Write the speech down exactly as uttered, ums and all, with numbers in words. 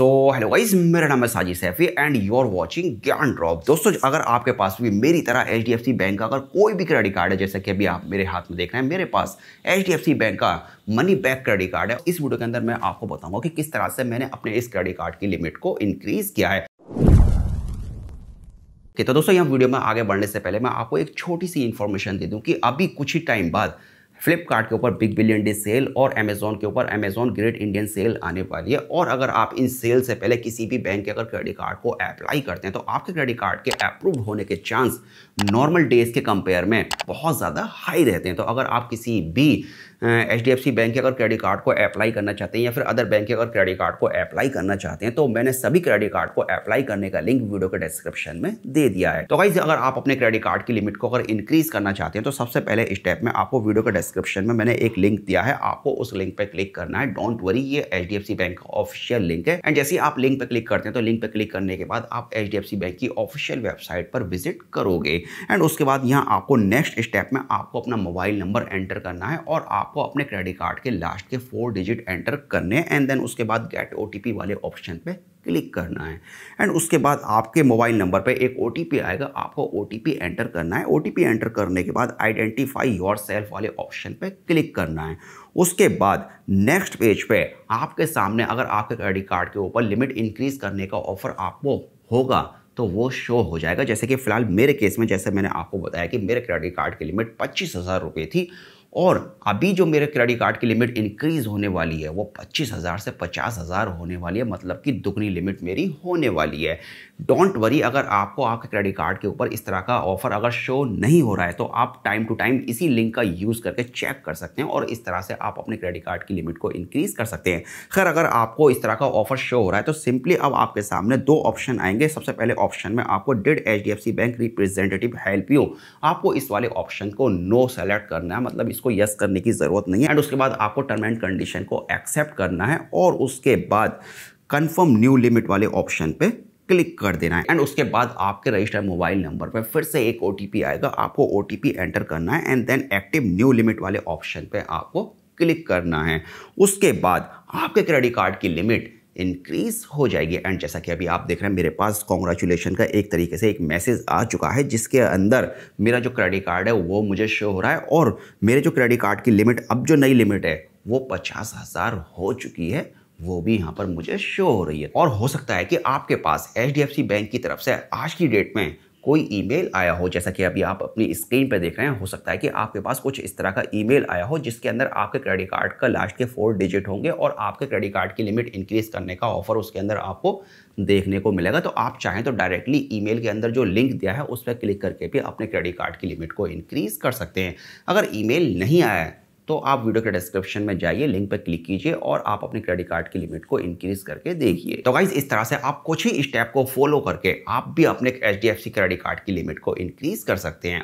So hello guys, मेरा नाम है Sajid Saifi and you are watching Gyan drop. दोस्तों, अगर आपके पास भी मेरी तरह H D F C bank का अगर कोई भी क्रेडिट कार्ड है, जैसा कि अभी आप मेरे हाथ में देख रहे हैं, मेरे पास H D F C bank का मनी बैक क्रेडिट कार्ड है। इस वीडियो के अंदर मैं आपको बताऊंगा कि किस तरह से मैंने अपने इस क्रेडिट कार्ड की लिमिट को इंक्रीज किया है। okay, तो दोस्तों, यहाँ वीडियो में आगे बढ़ने से पहले मैं आपको एक छोटी सी इन्फॉर्मेशन दे दूँ कि अभी कुछ ही टाइम बाद फ्लिपकार्ट के ऊपर बिग बिलियन डे सेल और अमेज़ॉन के ऊपर अमेज़ॉन ग्रेट इंडियन सेल आने वाली है। और अगर आप इन सेल से पहले किसी भी बैंक के अगर क्रेडिट कार्ड को अप्लाई करते हैं तो आपके क्रेडिट कार्ड के अप्रूव होने के चांस नॉर्मल डेज के कंपेयर में बहुत ज़्यादा हाई रहते हैं। तो अगर आप किसी भी H D F C bank के अगर क्रेडिट कार्ड को अप्लाई करना चाहते हैं या फिर अदर बैंक के अगर क्रेडिट कार्ड को अप्लाई करना चाहते हैं तो मैंने सभी क्रेडिट कार्ड को अप्लाई करने का लिंक वीडियो के डिस्क्रिप्शन में दे दिया है। तो गाइस, अगर आप अपने क्रेडिट कार्ड की लिमिट को अगर इंक्रीज करना चाहते हैं तो सबसे पहले स्टेप में आपको वीडियो के डिस्क्रिप्शन में मैंने एक लिंक दिया है, आपको उस लिंक पर क्लिक करना है। डोंट वरी, ये H D F C bank का ऑफिशियल लिंक है एंड जैसे ही आप लिंक पर क्लिक करते हैं तो लिंक पर क्लिक करने के बाद आप H D F C bank की ऑफिशियल वेबसाइट पर विजिट करोगे एंड उसके बाद यहाँ आपको नेक्स्ट स्टेप में आपको अपना मोबाइल नंबर एंटर करना है और आपको अपने क्रेडिट कार्ड के लास्ट के फोर डिजिट एंटर करने एंड देन उसके बाद गेट ओटीपी वाले ऑप्शन पे क्लिक करना है एंड उसके बाद आपके मोबाइल नंबर पे एक ओटीपी आएगा, आपको ओटीपी एंटर करना है। ओटीपी एंटर करने के बाद आइडेंटिफाई योर सेल्फ वाले ऑप्शन पे क्लिक करना है। उसके बाद नेक्स्ट पेज पे आपके सामने अगर आपके क्रेडिट कार्ड के ऊपर लिमिट इंक्रीज करने का ऑफर आपको होगा तो वो शो हो जाएगा। जैसे कि फिलहाल मेरे केस में, जैसे मैंने आपको बताया कि मेरे क्रेडिट कार्ड की लिमिट पच्चीस हज़ार रुपये थी और अभी जो मेरे क्रेडिट कार्ड की लिमिट इंक्रीज़ होने वाली है वो पच्चीस हज़ार से पचास हज़ार होने वाली है, मतलब कि दुगनी लिमिट मेरी होने वाली है। डोंट वरी, अगर आपको आपके क्रेडिट कार्ड के ऊपर इस तरह का ऑफ़र अगर शो नहीं हो रहा है तो आप टाइम टू टाइम इसी लिंक का यूज़ करके चेक कर सकते हैं और इस तरह से आप अपने क्रेडिट कार्ड की लिमिट को इंक्रीज़ कर सकते हैं। खैर, अगर आपको इस तरह का ऑफ़र शो हो रहा है तो सिंपली अब आपके सामने दो ऑप्शन आएंगे। सबसे पहले ऑप्शन में आपको did H D F C bank representative help you, आपको इस वाले ऑप्शन को नो सेलेक्ट करना है, मतलब इसको यस करने की जरूरत नहीं है एंड उसके बाद आपको टर्म एंड कंडीशन को एक्सेप्ट करना है और उसके बाद कंफर्म न्यू लिमिट वाले ऑप्शन पे क्लिक कर देना है एंड उसके बाद आपके रजिस्टर्ड मोबाइल नंबर पर फिर से एक ओटीपी आएगा, आपको ओटीपी एंटर करना है and then active new limit वाले ऑप्शन पे आपको क्लिक करना है। उसके बाद आपके क्रेडिट कार्ड की लिमिट इंक्रीज हो जाएगी एंड जैसा कि अभी आप देख रहे हैं मेरे पास कॉन्ग्रेचुलेशन का एक तरीके से एक मैसेज आ चुका है जिसके अंदर मेरा जो क्रेडिट कार्ड है वो मुझे शो हो रहा है और मेरे जो क्रेडिट कार्ड की लिमिट, अब जो नई लिमिट है वो पचास हज़ार हो चुकी है, वो भी यहाँ पर मुझे शो हो रही है। और हो सकता है कि आपके पास H D F C bank की तरफ से आज की डेट में कोई ईमेल आया हो, जैसा कि अभी आप अपनी स्क्रीन पर देख रहे हैं। हो सकता है कि आपके पास कुछ इस तरह का ईमेल आया हो जिसके अंदर आपके क्रेडिट कार्ड का लास्ट के फोर डिजिट होंगे और आपके क्रेडिट कार्ड की लिमिट इंक्रीज करने का ऑफर उसके अंदर आपको देखने को मिलेगा। तो आप चाहें तो डायरेक्टली ईमेल के अंदर जो लिंक दिया है उस पर क्लिक करके भी अपने क्रेडिट कार्ड की लिमिट को इंक्रीज कर सकते हैं। अगर ईमेल नहीं आया है तो आप वीडियो के डिस्क्रिप्शन में जाइए, लिंक पर क्लिक कीजिए और आप अपने क्रेडिट कार्ड की लिमिट को इंक्रीज करके देखिए। तो गाइज, इस तरह से आप कुछ ही स्टेप को फॉलो करके आप भी अपने H D F C credit card की लिमिट को इंक्रीज कर सकते हैं।